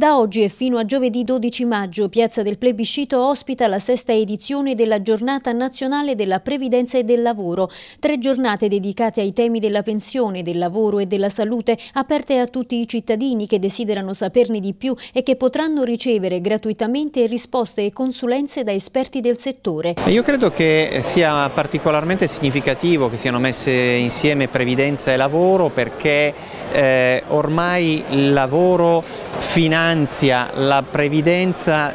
Da oggi e fino a giovedì 12 maggio, Piazza del Plebiscito ospita la 6ª edizione della Giornata nazionale della Previdenza e del Lavoro. 3 giornate dedicate ai temi della pensione, del lavoro e della salute, aperte a tutti i cittadini che desiderano saperne di più e che potranno ricevere gratuitamente risposte e consulenze da esperti del settore. Io credo che sia particolarmente significativo che siano messe insieme previdenza e lavoro perché ormai il lavoro finanzia la previdenza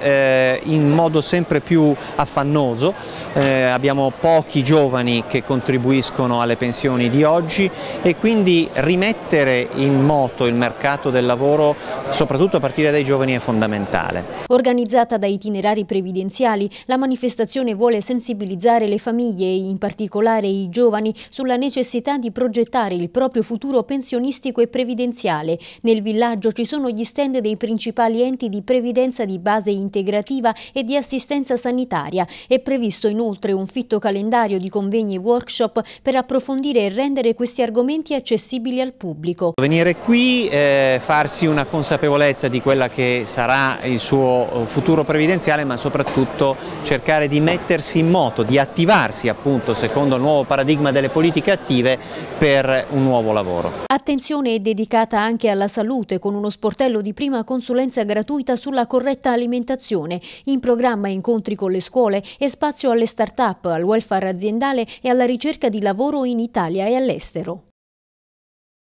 in modo sempre più affannoso. Abbiamo pochi giovani che contribuiscono alle pensioni di oggi e quindi rimettere in moto il mercato del lavoro, soprattutto a partire dai giovani, è fondamentale. Organizzata da Itinerari Previdenziali, la manifestazione vuole sensibilizzare le famiglie e in particolare i giovani sulla necessità di progettare il proprio futuro pensionistico e previdenziale. Nel villaggio ci sono gli stand dei principali enti di previdenza di base integrativa e di assistenza sanitaria. È previsto inoltre un fitto calendario di convegni e workshop per approfondire e rendere questi argomenti accessibili al pubblico. Venire qui, farsi una consapevolezza di quella che sarà il suo futuro previdenziale, ma soprattutto cercare di mettersi in moto, di attivarsi appunto secondo il nuovo paradigma delle politiche attive per un nuovo lavoro. Attenzione è dedicata anche alla salute con uno sportello di prima consulenza gratuita sulla corretta alimentazione, in programma incontri con le scuole e spazio alle start-up, al welfare aziendale e alla ricerca di lavoro in Italia e all'estero.